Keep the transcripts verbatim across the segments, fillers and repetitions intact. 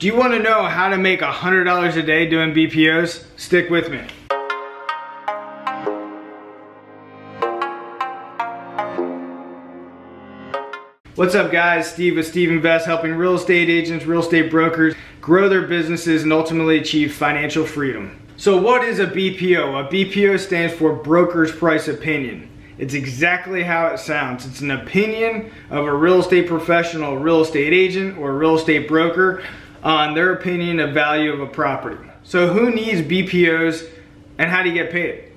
Do you want to know how to make one hundred dollars a day doing B P Os? Stick with me. What's up guys, Steve with Steve Invest, helping real estate agents, real estate brokers grow their businesses and ultimately achieve financial freedom. So what is a B P O? A B P O stands for Broker's Price Opinion. It's exactly how it sounds. It's an opinion of a real estate professional, real estate agent, or real estate broker on their opinion of value of a property. So who needs B P Os and how do you get paid?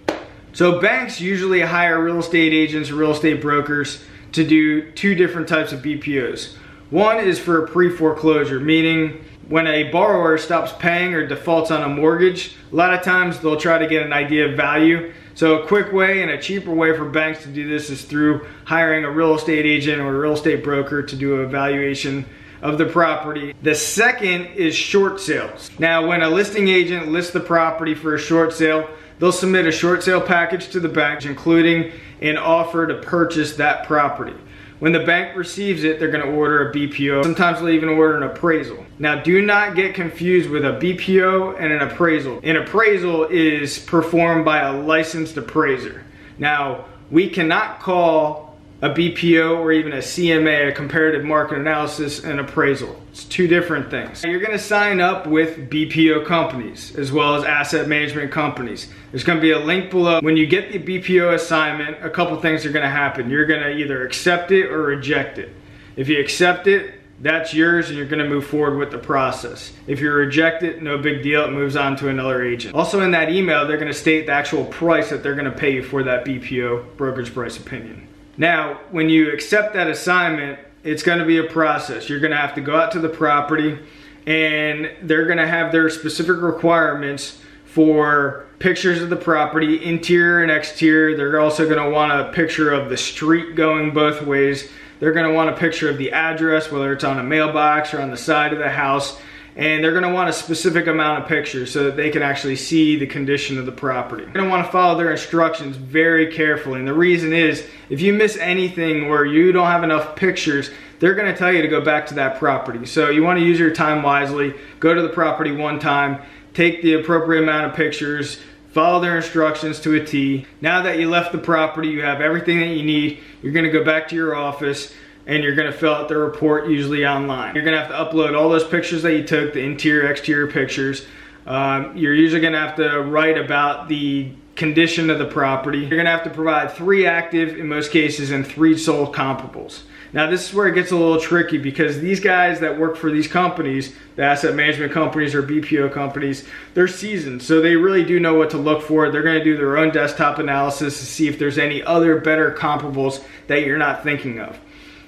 So banks usually hire real estate agents, real estate brokers to do two different types of B P Os. One is for a pre-foreclosure, meaning when a borrower stops paying or defaults on a mortgage, a lot of times they'll try to get an idea of value. So a quick way and a cheaper way for banks to do this is through hiring a real estate agent or a real estate broker to do a valuation of the property. The second is short sales. Now when a listing agent lists the property for a short sale, they'll submit a short sale package to the bank, including an offer to purchase that property. When the bank receives it, they're going to order a B P O. Sometimes they'll even order an appraisal. Now, do not get confused with a B P O and an appraisal. An appraisal is performed by a licensed appraiser. Now, we cannot call a B P O or even a C M A, a comparative market analysis, an appraisal. It's two different things. Now, you're going to sign up with B P O companies as well as asset management companies. There's going to be a link below. When you get the B P O assignment, a couple things are going to happen. You're going to either accept it or reject it. If you accept it, that's yours and you're going to move forward with the process. If you reject it, no big deal, it moves on to another agent. Also in that email, they're going to state the actual price that they're going to pay you for that B P O, brokerage price opinion. Now, when you accept that assignment, it's going to be a process. You're going to have to go out to the property and they're going to have their specific requirements for pictures of the property, interior and exterior. They're also going to want a picture of the street going both ways. They're going to want a picture of the address, whether it's on a mailbox or on the side of the house. And they're going to want a specific amount of pictures so that they can actually see the condition of the property. They're going to want to follow their instructions very carefully. And the reason is, if you miss anything or you don't have enough pictures, they're going to tell you to go back to that property. So you want to use your time wisely. Go to the property one time, take the appropriate amount of pictures, follow their instructions to a T. Now that you left the property, you have everything that you need. You're going to go back to your office and you're going to fill out the report, usually online. You're going to have to upload all those pictures that you took, the interior, exterior pictures. Um, you're usually going to have to write about the condition of the property. You're going to have to provide three active, in most cases, and three sold comparables. Now this is where it gets a little tricky because these guys that work for these companies, the asset management companies or B P O companies, they're seasoned. So they really do know what to look for. They're going to do their own desktop analysis to see if there's any other better comparables that you're not thinking of.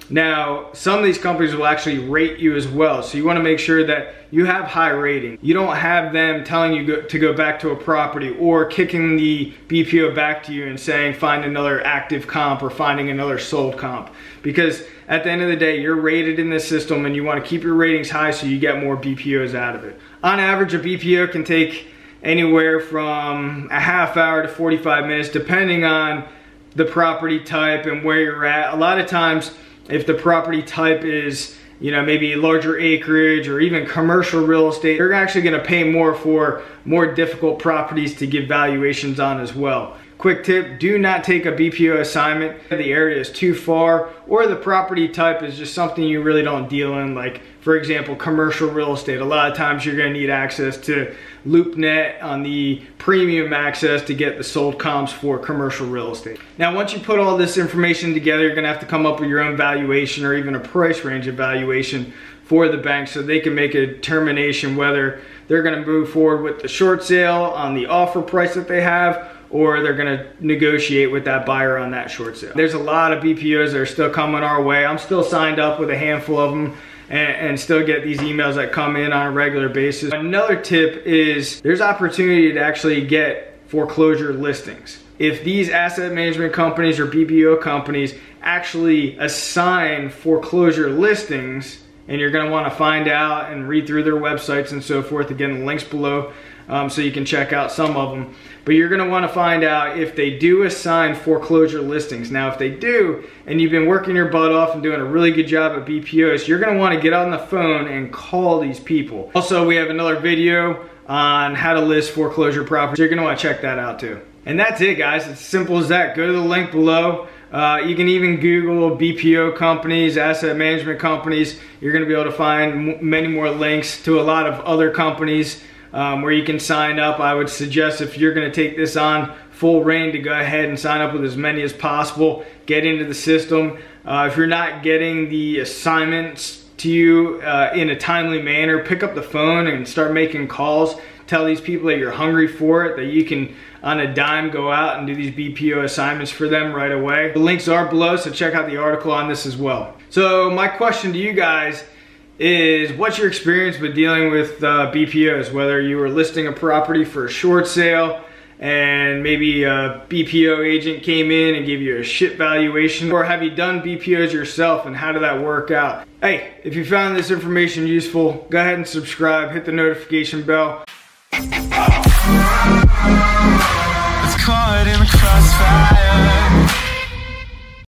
Now, some of these companies will actually rate you as well. So you want to make sure that you have high rating. You don't have them telling you go, to go back to a property or kicking the B P O back to you and saying find another active comp or finding another sold comp. Because at the end of the day, you're rated in this system and you want to keep your ratings high so you get more B P Os out of it. On average, a B P O can take anywhere from a half hour to forty-five minutes depending on the property type and where you're at. A lot of times, if the property type is, you know, maybe larger acreage or even commercial real estate, they're actually going to pay more for more difficult properties to give valuations on as well. Quick tip, do not take a B P O assignment if the area is too far or the property type is just something you really don't deal in. Like, for example, commercial real estate. A lot of times you're going to need access to LoopNet on the premium access to get the sold comps for commercial real estate. Now, once you put all this information together, you're going to have to come up with your own valuation or even a price range evaluation for the bank so they can make a determination whether they're going to move forward with the short sale on the offer price that they have, or they're going to negotiate with that buyer on that short sale. There's a lot of B P Os that are still coming our way. I'm still signed up with a handful of them and, and still get these emails that come in on a regular basis. Another tip is there's opportunity to actually get foreclosure listings. If these asset management companies or B P O companies actually assign foreclosure listings and you're going to want to find out and read through their websites and so forth. Again, the links below, um, so you can check out some of them. But you're going to want to find out if they do assign foreclosure listings. Now, if they do, and you've been working your butt off and doing a really good job at B P Os, you're going to want to get on the phone and call these people. Also, we have another video on how to list foreclosure properties. You're going to want to check that out too. And that's it, guys. It's as simple as that. Go to the link below. Uh, you can even Google B P O companies, asset management companies. You're going to be able to find m many more links to a lot of other companies um, where you can sign up. I would suggest, if you're going to take this on full reign, to go ahead and sign up with as many as possible. Get into the system. Uh, if you're not getting the assignments to you uh, in a timely manner, pick up the phone and start making calls. Tell these people that you're hungry for it, that you can, on a dime, go out and do these B P O assignments for them right away. The links are below, so check out the article on this as well. So my question to you guys is, what's your experience with dealing with uh, B P Os? Whether you were listing a property for a short sale and maybe a B P O agent came in and gave you a shit valuation, or have you done B P Os yourself and how did that work out? Hey, if you found this information useful, go ahead and subscribe, hit the notification bell. It's caught in the crossfire.